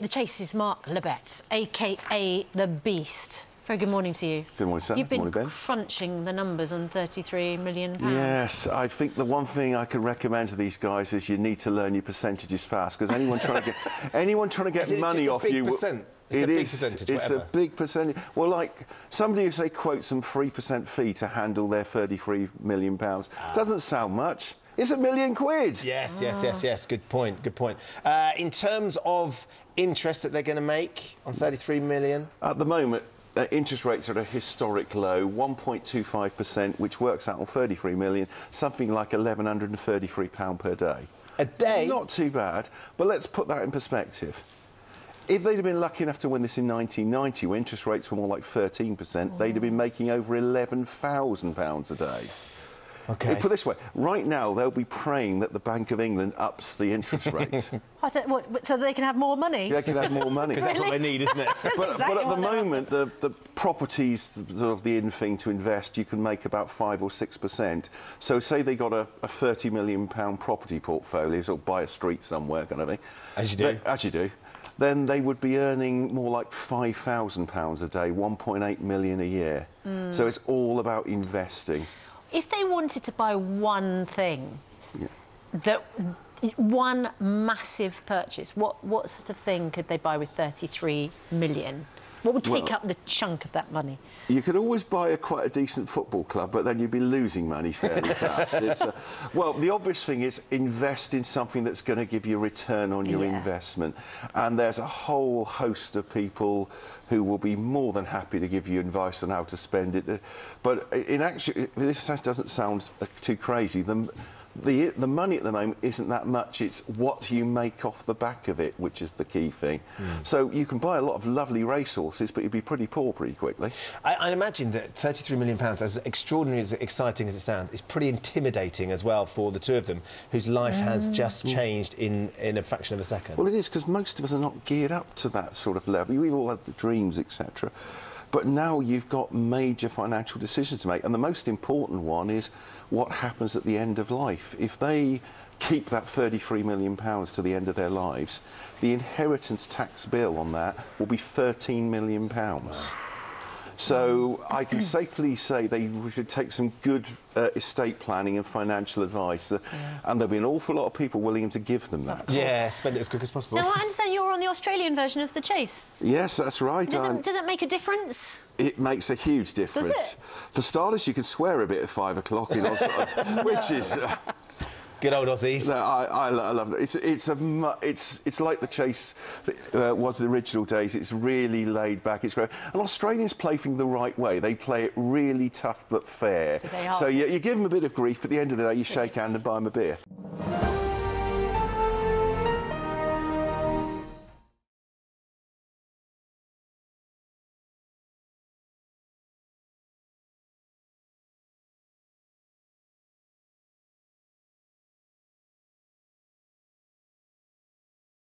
The Chase is Mark Labbett, a.k.a. the Beast. Very good morning to you. Good morning, Sam. You've been crunching the numbers on £33 million. Yes, I think the one thing I can recommend to these guys is you need to learn your percentages fast, because anyone trying to get money off you... It's a big percentage. Well, like somebody who, say, quotes them 3% fee to handle their £33 million. Doesn't sound much. It's £1 million quid. Yes, yes, yes, yes. Good point, good point. In terms of interest that they're going to make on £33 million? At the moment, interest rates are at a historic low, 1.25%, which works out on £33 million, something like £1,133 per day. A day? Not too bad, but let's put that in perspective. If they'd have been lucky enough to win this in 1990, when interest rates were more like 13%, they'd have been making over £11,000 a day. Okay. Put it this way, right now they'll be praying that the Bank of England ups the interest rate. So they can have more money? They can have more money. Because that's what they need, isn't it? but at the moment, the properties, sort of the in thing to invest, you can make about 5 or 6%. So say they got a £30 million property portfolio, sort of buy a street somewhere kind of thing. As you do. Then they would be earning more like £5,000 a day, £1.8 million a year. So it's all about investing. If they wanted to buy one thing, one massive purchase, what sort of thing could they buy with £33 million? What would take up the chunk of that money? You could always buy quite a decent football club, but then you'd be losing money fairly fast. Well, the obvious thing is invest in something that's going to give you a return on your investment. And there's a whole host of people who will be more than happy to give you advice on how to spend it. But in actually, this doesn't sound too crazy. The money at the moment isn't that much, it's what you make off the back of it, which is the key thing. So you can buy a lot of lovely racehorses, but you'd be pretty poor pretty quickly. I imagine that £33 million, as extraordinary, as exciting as it sounds, is pretty intimidating as well for the two of them, whose life has just changed in a fraction of a second. Well, it is, because most of us are not geared up to that sort of level. We've all had the dreams, etc. But now you've got major financial decisions to make, and the most important one is what happens at the end of life. If they keep that £33 million to the end of their lives, the inheritance tax bill on that will be £13 million. So I can safely say they should take some good estate planning and financial advice, and there'll be an awful lot of people willing to give them that. Yeah, spend it as quick as possible. Now, I understand you're on the Australian version of The Chase. Yes, that's right. Does it make a difference? It makes a huge difference. Does it? For starters, you can swear a bit at 5 o'clock in Australia, which is... Good old Aussies. No, I love it. It's like The Chase was in the original days. It's really laid back. It's great. And Australians play things the right way. They play it really tough but fair. So you give them a bit of grief, but at the end of the day, you shake hand and buy them a beer.